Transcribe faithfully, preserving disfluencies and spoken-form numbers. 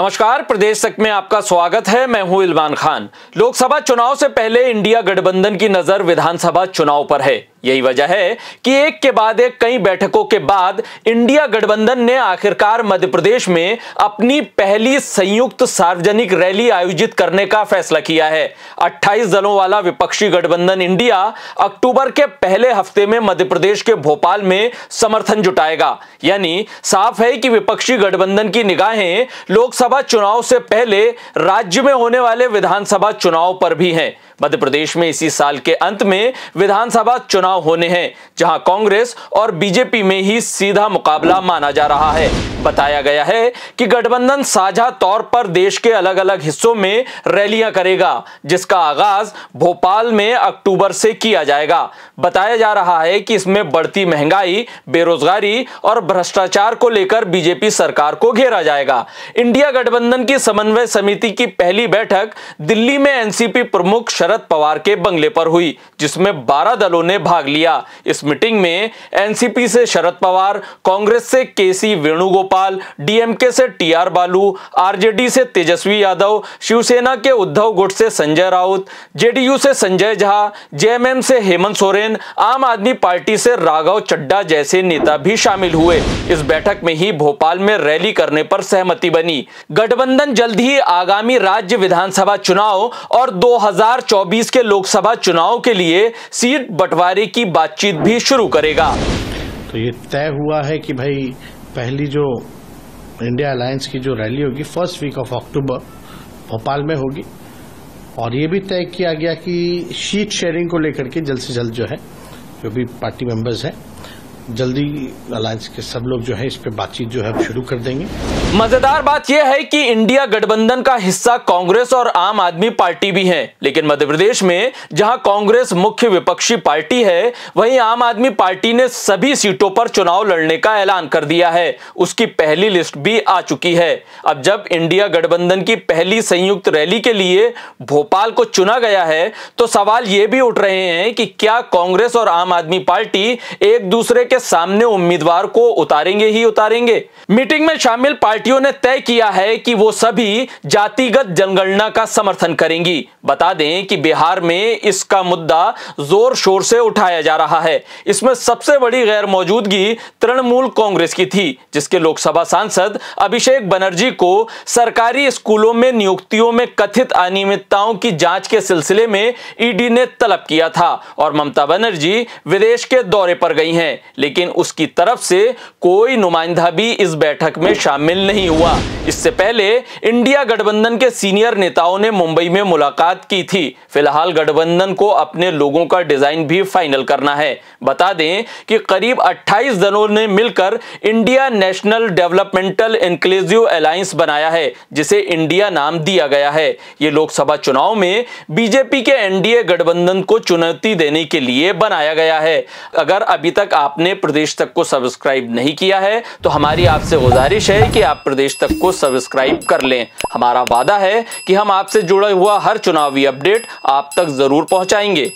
नमस्कार, प्रदेश तक में आपका स्वागत है। मैं हूं इल्मान खान। लोकसभा चुनाव से पहले इंडिया गठबंधन की नजर विधानसभा चुनाव पर है। यही वजह है कि एक के बाद एक कई बैठकों के बाद इंडिया गठबंधन ने आखिरकार मध्य प्रदेश में अपनी पहली संयुक्त सार्वजनिक रैली आयोजित करने का फैसला किया है। अट्ठाईस दलों वाला विपक्षी गठबंधन इंडिया अक्टूबर के पहले हफ्ते में मध्य प्रदेश के भोपाल में समर्थन जुटाएगा। यानी साफ है कि विपक्षी गठबंधन की निगाहें लोकसभा चुनाव से पहले राज्य में होने वाले विधानसभा चुनाव पर भी हैं। मध्य प्रदेश में इसी साल के अंत में विधानसभा चुनाव होने हैं, जहां कांग्रेस और बीजेपी में ही सीधा मुकाबला माना जा रहा है। बताया गया है कि गठबंधन साझा तौर पर देश के अलग अलग हिस्सों में रैलियां करेगा, जिसका आगाज भोपाल में अक्टूबर से किया जाएगा। बताया जा रहा है कि इसमें बढ़ती महंगाई, बेरोजगारी और भ्रष्टाचार को लेकर बीजेपी सरकार को घेरा जाएगा। इंडिया गठबंधन की समन्वय समिति की पहली बैठक दिल्ली में एनसीपी प्रमुख शरद पवार के बंगले पर हुई, जिसमें बारह दलों ने भाग लिया। इस मीटिंग में एनसीपी से शरद पवार, कांग्रेस से केसी वेणुगोपाल, डीएमके से टीआर बालू, आरजेडी से तेजस्वी यादव, शिवसेना के उद्धव गुट से संजय राउत, जेडीयू से संजय झा, जेएमएम से हेमंत सोरेन, आम आदमी पार्टी से राघव चड्ढा जैसे नेता भी शामिल हुए। इस बैठक में ही भोपाल में रैली करने पर सहमति बनी। गठबंधन जल्द ही आगामी राज्य विधानसभा चुनाव और दो हजार चौबीस के लोकसभा चुनाव के लिए सीट बंटवारे की बातचीत भी शुरू करेगा। तो ये तय हुआ है कि भाई पहली जो इंडिया अलायंस की जो रैली होगी first week of October Bhopal में होगी, और ये भी तय किया गया कि सीट शेयरिंग को लेकर के जल्द से जल्द जो है जो भी पार्टी मेंबर्स हैं जल्दी अलायंस के सब लोग जो है इस पे बातचीत जो है शुरू कर देंगे। मजेदार बात यह है कि इंडिया गठबंधन का हिस्सा कांग्रेस और आम आदमी पार्टी भी है, लेकिन मध्य प्रदेश में जहां कांग्रेस मुख्य विपक्षी पार्टी है, वहीं आम आदमी पार्टी ने सभी सीटों पर चुनाव लड़ने का ऐलान कर दिया है। उसकी पहली लिस्ट भी आ चुकी है। अब जब इंडिया गठबंधन की पहली संयुक्त रैली के लिए भोपाल को चुना गया है, तो सवाल ये भी उठ रहे हैं कि क्या कांग्रेस और आम आदमी पार्टी एक दूसरे के सामने उम्मीदवार को उतारेंगे ही उतारेंगे। मीटिंग में शामिल पार्टियों ने तय किया है कि वो सभी जातिगत जनगणना का समर्थन करेंगी। बता दें कि बिहार में इसका मुद्दा जोर शोर से उठाया जा रहा है। इसमें सबसे बड़ी गैर मौजूदगी तृणमूल कांग्रेस की थी, जिसके लोकसभा सांसद अभिषेक बनर्जी को सरकारी स्कूलों में नियुक्तियों में कथित अनियमितताओं की जांच के सिलसिले में ईडी ने तलब किया था, और ममता बनर्जी विदेश के दौरे पर गई हैं, लेकिन उसकी तरफ से कोई नुमाइंदा भी इस बैठक में शामिल नहीं हुआ। इससे पहले इंडिया गठबंधन के सीनियर नेताओं ने मुंबई में मुलाकात की थी। फिलहाल गठबंधन को अपने लोगों का डिजाइन भी फाइनल करना है। बता दें कि करीब अट्ठाईस दलों ने मिलकर India national developmental inclusive alliance बनाया है, जिसे इंडिया नाम दिया गया है। ये लोकसभा चुनाव में बीजेपी के एनडीए गठबंधन को चुनौती देने के लिए बनाया गया है। अगर अभी तक आपने प्रदेश तक को सब्सक्राइब नहीं किया है, तो हमारी आपसे गुजारिश है कि आप प्रदेश तक को सब्सक्राइब कर लें। हमारा वादा है कि हम आपसे जुड़ा हुआ हर चुनावी अपडेट आप तक जरूर पहुंचाएंगे।